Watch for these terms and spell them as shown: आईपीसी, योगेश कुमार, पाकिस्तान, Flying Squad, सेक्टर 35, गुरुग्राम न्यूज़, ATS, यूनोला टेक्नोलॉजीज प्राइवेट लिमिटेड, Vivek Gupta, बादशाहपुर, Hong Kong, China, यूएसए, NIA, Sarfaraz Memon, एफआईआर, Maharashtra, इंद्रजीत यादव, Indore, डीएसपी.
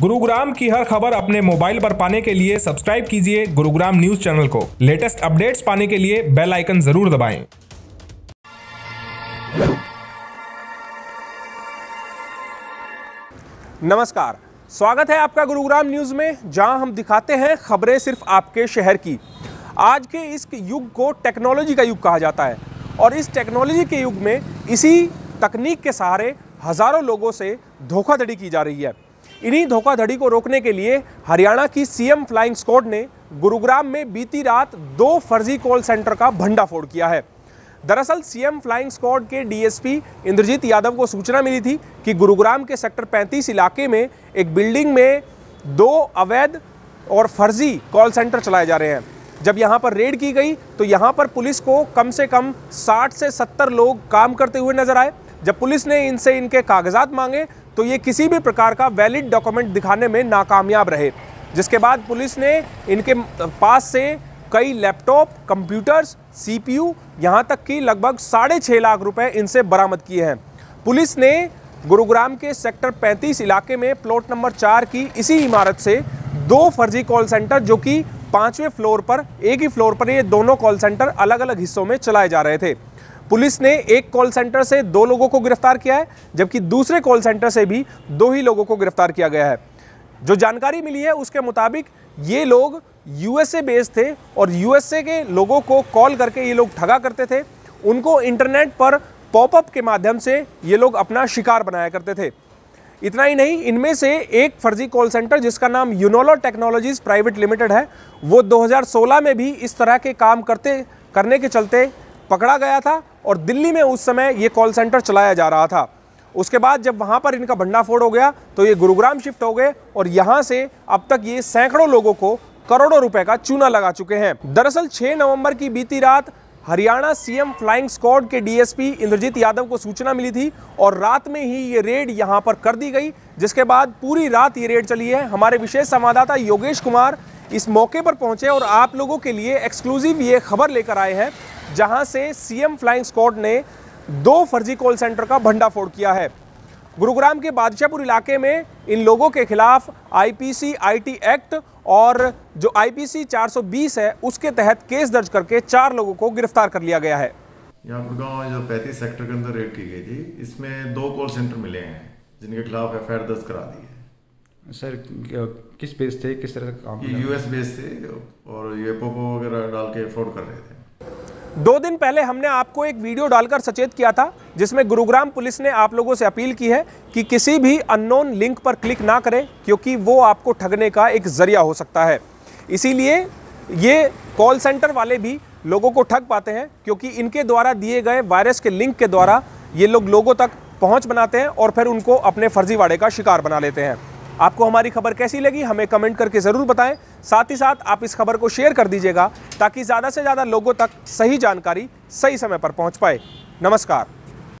गुरुग्राम की हर खबर अपने मोबाइल पर पाने के लिए सब्सक्राइब कीजिए गुरुग्राम न्यूज़ चैनल को। लेटेस्ट अपडेट्स पाने के लिए बेल आइकन जरूर दबाएं। नमस्कार, स्वागत है आपका गुरुग्राम न्यूज़ में, जहां हम दिखाते हैं खबरें सिर्फ आपके शहर की। आज के इस युग को टेक्नोलॉजी का युग कहा जाता है और इस टेक्नोलॉजी के युग में इसी तकनीक के सहारे हज़ारों लोगों से धोखाधड़ी की जा रही है। इन्हीं धोखाधड़ी को रोकने के लिए हरियाणा की सीएम फ्लाइंग स्क्वाड ने गुरुग्राम में बीती रात 2 फर्जी कॉल सेंटर का भंडाफोड़ किया है। दरअसल सीएम फ्लाइंग स्क्वाड के डीएसपी इंद्रजीत यादव को सूचना मिली थी कि गुरुग्राम के सेक्टर 35 इलाके में एक बिल्डिंग में 2 अवैध और फर्जी कॉल सेंटर चलाए जा रहे हैं। जब यहां पर रेड की गई तो यहां पर पुलिस को कम से कम 60 से 70 लोग काम करते हुए नजर आए। जब पुलिस ने इनसे इनके कागजात मांगे तो ये किसी भी प्रकार का वैलिड डॉक्यूमेंट दिखाने में नाकामयाब रहे, जिसके बाद पुलिस ने इनके पास से कई लैपटॉप, कंप्यूटर्स, सीपीयू, यहां तक कि लगभग 6.5 लाख रुपए इनसे बरामद किए हैं। पुलिस ने गुरुग्राम के सेक्टर 35 इलाके में प्लॉट नंबर 4 की इसी इमारत से 2 फर्जी कॉल सेंटर, जो कि 5वें फ्लोर पर, एक ही फ्लोर पर ये दोनों कॉल सेंटर अलग अलग हिस्सों में चलाए जा रहे थे। पुलिस ने एक कॉल सेंटर से 2 लोगों को गिरफ्तार किया है, जबकि दूसरे कॉल सेंटर से भी 2 ही लोगों को गिरफ्तार किया गया है। जो जानकारी मिली है उसके मुताबिक ये लोग यूएसए बेस्ड थे और यूएसए के लोगों को कॉल करके ये लोग ठगा करते थे। उनको इंटरनेट पर पॉपअप के माध्यम से ये लोग अपना शिकार बनाया करते थे। इतना ही नहीं, इनमें से एक फर्जी कॉल सेंटर जिसका नाम यूनोला टेक्नोलॉजीज प्राइवेट लिमिटेड है, वो 2016 में भी इस तरह के काम करने के चलते पकड़ा गया था और दिल्ली में उस समय ये कॉल सेंटर चलाया जा रहा था। उसके बाद जब वहाँ पर इनका भंडाफोड़ हो गया तो ये गुरुग्राम शिफ्ट हो गए और यहाँ से अब तक ये सैकड़ों लोगों को करोड़ों रुपए का चूना लगा चुके हैं। दरअसल 6 नवंबर की बीती रात हरियाणा सीएम फ्लाइंग स्क्वाड के डीएसपी इंद्रजीत यादव को सूचना मिली थी और रात में ही ये रेड यहां पर कर दी गई, जिसके बाद पूरी रात ये रेड चली है। हमारे विशेष संवाददाता योगेश कुमार इस मौके पर पहुंचे और आप लोगों के लिए एक्सक्लूसिव ये खबर लेकर आए हैं, जहाँ से सीएम फ्लाइंग स्क्वाड ने 2 फर्जी कॉल सेंटर का भंडाफोड़ किया है। गुरुग्राम के बादशाहपुर इलाके में इन लोगों के खिलाफ आईपीसी आईटी एक्ट और जो आईपीसी 420 है उसके तहत केस दर्ज करके 4 लोगों को गिरफ्तार कर लिया गया है। यहाँ गुरुग्राम जो 35 सेक्टर के अंदर रेड की गई थी, इसमें 2 कॉल सेंटर मिले हैं जिनके खिलाफ एफआईआर दर्ज करा दी है। सर किस बेस थे, किस तरह काम? यूएस बेस थे और ये पोपो वगैरह डाल के फ्रॉड कर रहे थे। 2 दिन पहले हमने आपको एक वीडियो डालकर सचेत किया था, जिसमें गुरुग्राम पुलिस ने आप लोगों से अपील की है कि किसी भी अननोन लिंक पर क्लिक ना करें, क्योंकि वो आपको ठगने का एक जरिया हो सकता है। इसीलिए ये कॉल सेंटर वाले भी लोगों को ठग पाते हैं, क्योंकि इनके द्वारा दिए गए वायरस के लिंक के द्वारा ये लोग लोगों तक पहुँच बनाते हैं और फिर उनको अपने फर्जीवाड़े का शिकार बना लेते हैं। आपको हमारी खबर कैसी लगी हमें कमेंट करके ज़रूर बताएं। साथ ही साथ आप इस खबर को शेयर कर दीजिएगा ताकि ज़्यादा से ज़्यादा लोगों तक सही जानकारी सही समय पर पहुंच पाए। नमस्कार।